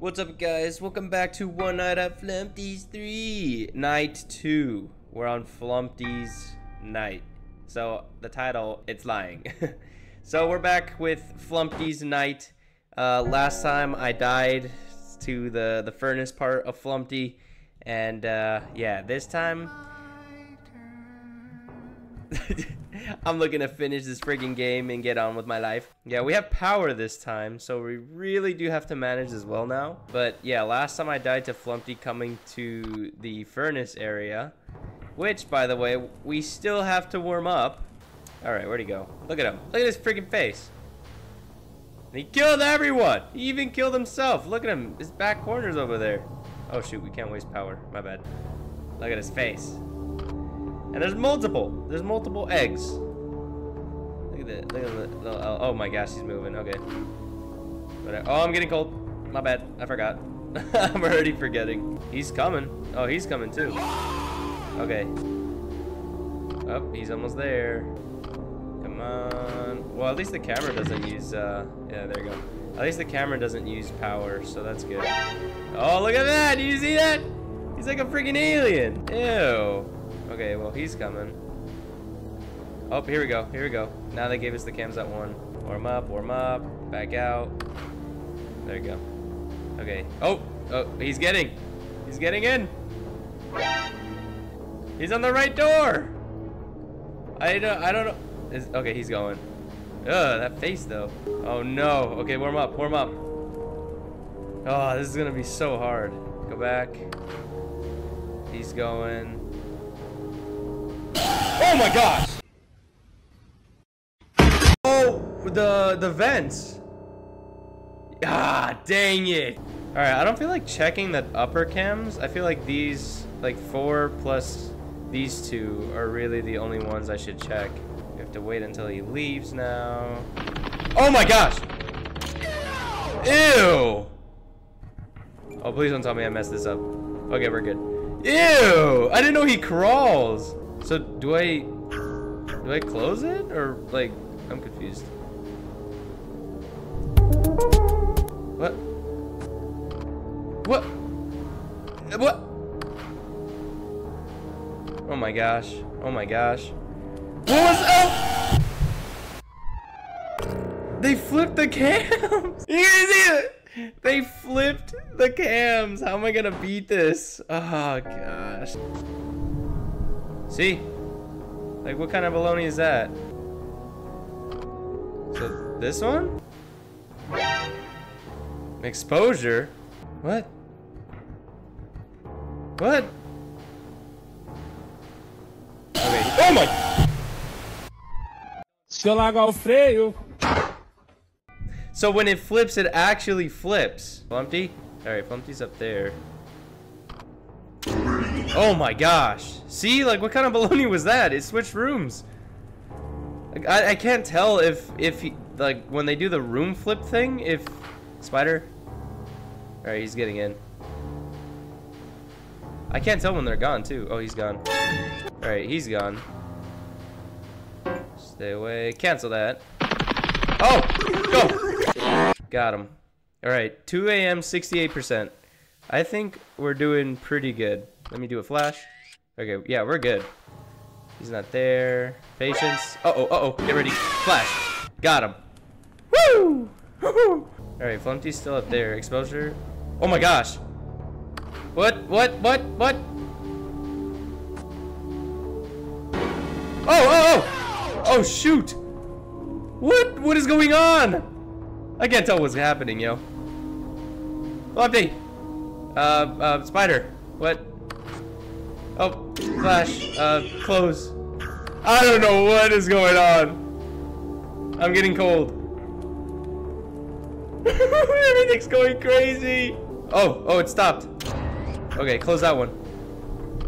What's up, guys? Welcome back to One Night at Flumpty's 3, Night 2. We're on Flumpty's Night. So, the title, it's lying. So, we're back with Flumpty's Night. Last time, I died to the furnace part of Flumpty. And, yeah, this time... I'm looking to finish this freaking game and get on with my life. Yeah, we have power this time, so we really do have to manage as well now. But yeah, last time I died to Flumpty coming to the furnace area, which, by the way, we still have to warm up. All right, where'd he go? Look at him. Look at his freaking face. He killed everyone. He even killed himself. Look at him. His back corner's over there. Oh, shoot. We can't waste power. My bad. Look at his face. And there's multiple eggs. Look at that, oh my gosh, he's moving, okay. Whatever. Oh, I'm getting cold. My bad, I forgot. I'm already forgetting. He's coming. Oh, he's coming too. Okay. Oh, he's almost there. Come on. Well, at least the camera doesn't use, yeah, there you go. At least the camera doesn't use power, so that's good. Oh, look at that, do you see that? He's like a freaking alien. Ew. Okay, well, he's coming. Oh, here we go, here we go. Now they gave us the cams at one. Warm up, back out. There you go. Okay, oh, he's getting in. He's on the right door. I don't know. Okay, he's going. Ugh, that face though. Oh no, okay, warm up, warm up. Oh, this is gonna be so hard. Go back. He's going. Oh my gosh! Oh, the vents. Ah, dang it. All right, I don't feel like checking the upper cams. I feel like these, like 4 plus these 2 are really the only ones I should check. You have to wait until he leaves now. Oh my gosh! Ew! Oh, please don't tell me I messed this up. Okay, we're good. Ew! I didn't know he crawls. So do I close it, or like, I'm confused. What? Oh my gosh, oh my gosh. What was up? They flipped the cams. You guys see it? They flipped the cams. How am I gonna beat this? Oh gosh. See? Like, what kind of baloney is that? So, this one? Exposure? What? What? Okay. Oh my! So when it flips, it actually flips. Flumpty? Alright, Flumpty's up there. Oh my gosh. See, like, what kind of baloney was that? It switched rooms. Like, I can't tell if he, like, when they do the room flip thing, if spider. All right, he's getting in. I can't tell when they're gone too. Oh, he's gone. All right, he's gone. Stay away. Cancel that. Oh, go. Got him. All right, 2 a.m. 68%. I think we're doing pretty good. Let me do a flash. Okay, yeah, we're good. He's not there. Patience. Uh-oh, uh-oh. Get ready. Flash. Got him. Woo! All right, Flumpty's still up there. Exposure. Oh my gosh. What? Oh! Oh, shoot. What is going on? I can't tell what's happening, yo. Flumpty. Spider. What? Oh, flash. Close. I don't know what is going on. I'm getting cold. Everything's going crazy. Oh, it stopped. Okay, close that one.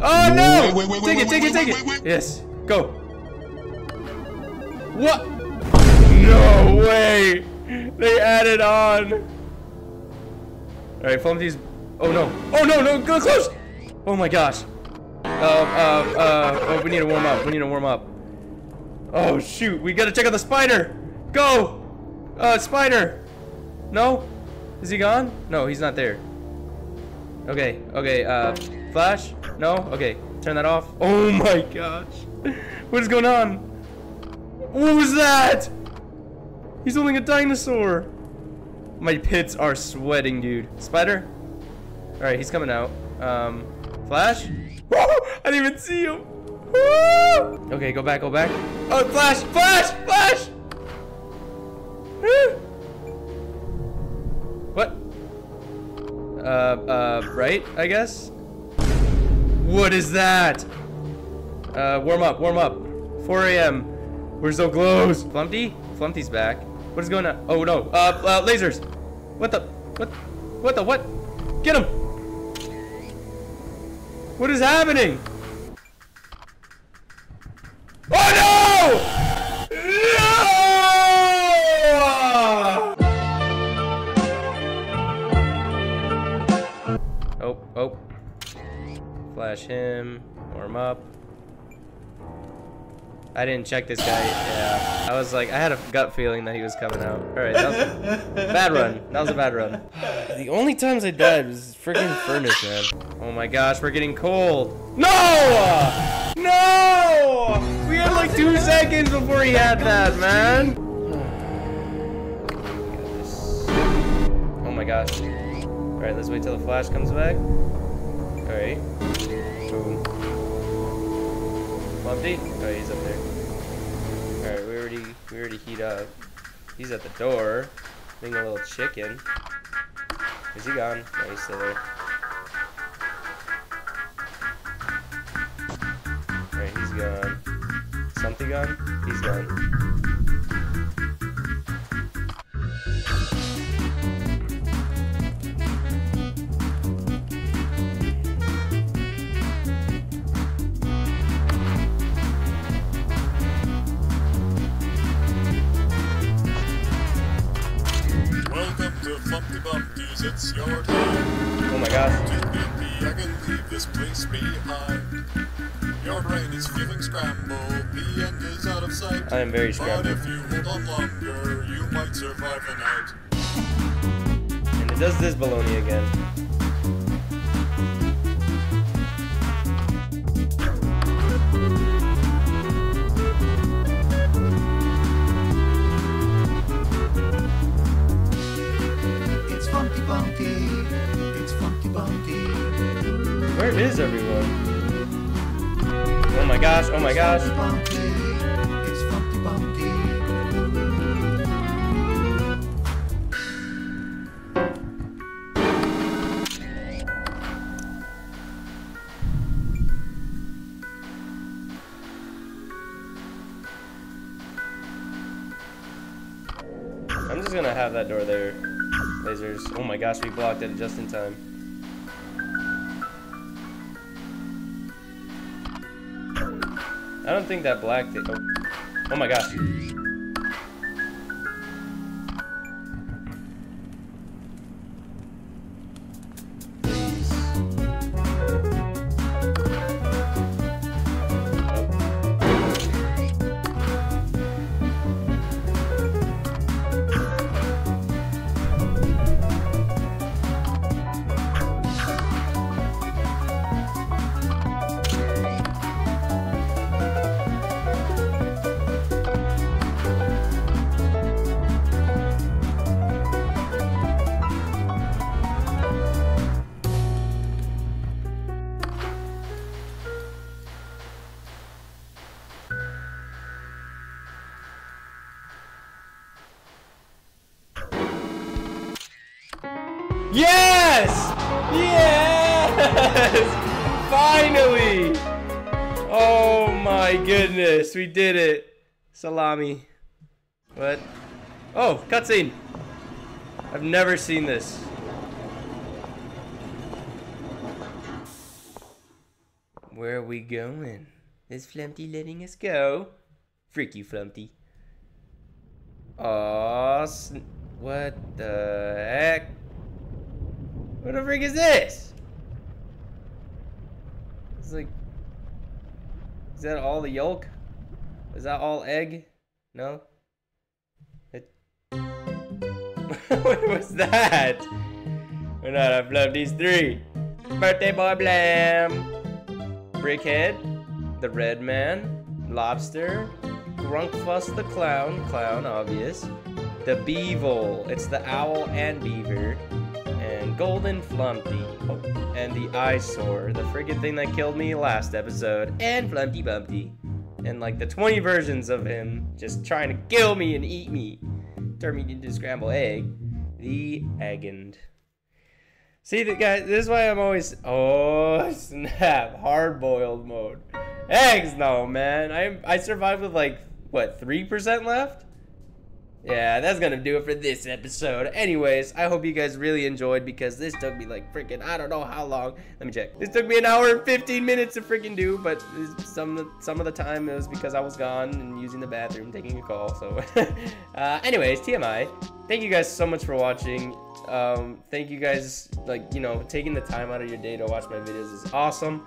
Oh no! Take it. Yes, go. What? No way! They added on. All right, Flumpty's. Oh no! Oh no! Go close! Oh my gosh! Oh, we need to warm up. We need to warm up. Oh shoot! We gotta check out the spider. Go! Spider! No? Is he gone? No, he's not there. Okay, okay, flash? No? Okay, turn that off. Oh my gosh. What is going on? What was that? He's holding a dinosaur. My pits are sweating, dude. Spider? Alright, he's coming out. Flash? I didn't even see him. Okay, go back, go back. Oh, flash, flash, flash! What? Right, I guess? What is that? Warm up, warm up. 4 a.m. We're so close. Flumpty? Flumpty's back. What is going on? Oh, no. Lasers. What the? What? What the? What? Get him! What is happening? Oh, no! No! Oh, oh. Flash him. Warm up. I didn't check this guy. Yeah. I was like, I had a gut feeling that he was coming out. Alright, that was a bad run. That was a bad run. The only times I died was freaking furnace, man. Oh my gosh, we're getting cold. No! No! We had like 2 seconds before he had that, man. Oh my gosh. Alright, let's wait till the flash comes back. Alright. Boom. Flumpty? Oh, he's up there. Alright, we already heat up. He's at the door. Being a little chicken. Is he gone? No, he's still there. Alright, he's gone. Something gone? He's gone. Flumpty Bumpties, it's your time. Oh my gosh. I can leave this place behind. Your brain is feeling scrambled. The end is out of sight. I am very scrambled. But if you hold on longer, you might survive the night. And it does this baloney again. Where is everyone? Oh my gosh, oh my gosh. It's Flumpty Bumpty. I'm just gonna have that door there. Lasers. Oh my gosh, we blocked it just in time. I don't think that black thing. Oh. Oh my gosh. Yes! Yes! Finally! Oh my goodness, we did it. Salami. What? Oh, cutscene. I've never seen this. Where are we going? Is Flumpty letting us go? Freak you, Flumpty. Aw, what the heck? What the freak is this? It's like, is that all the yolk? Is that all egg? No? It What was that? We're not at Flumpty's 3. Birthday boy Blam. Brickhead, the Red Man, Lobster, Grunkfuss the Clown, obvious. The Beevil, it's the Owl and Beaver. And Golden Flumpty. Oh, and the Eyesore, the friggin' thing that killed me last episode. And Flumpty Bumpty. And like the 20 versions of him just trying to kill me and eat me. Turn me into a scrambled egg. The Eggend. See, guys, this is why I'm always... Oh, snap. Hard-boiled mode. Eggs, no, man. I survived with, like, what, 3% left? Yeah, that's gonna do it for this episode. Anyways, I hope you guys really enjoyed because this took me, like, freaking... I don't know how long. Let me check. This took me an hour and 15 minutes to freaking do, but some of the time it was because I was gone and using the bathroom, taking a call, so... anyways, TMI. Thank you guys so much for watching. Thank you guys, like, you know, taking the time out of your day to watch my videos is awesome.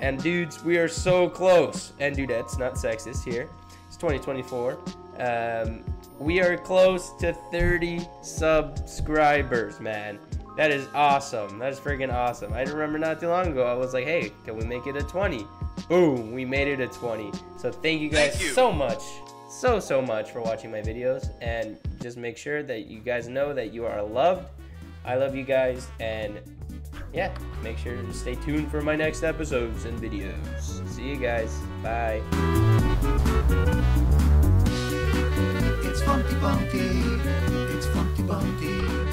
And dudes, we are so close. And dudettes, not sexist here. It's 2024. We are close to 30 subscribers, man. That is awesome. That is freaking awesome. I remember not too long ago, I was like, hey, can we make it a 20? Boom, we made it a 20. So thank you guys so much. So much for watching my videos, and just make sure that you guys know that you are loved. I love you guys, and yeah, make sure to stay tuned for my next episodes and videos. See you guys. Bye. It's Flumpty Bumpty. It's Flumpty Bumpty.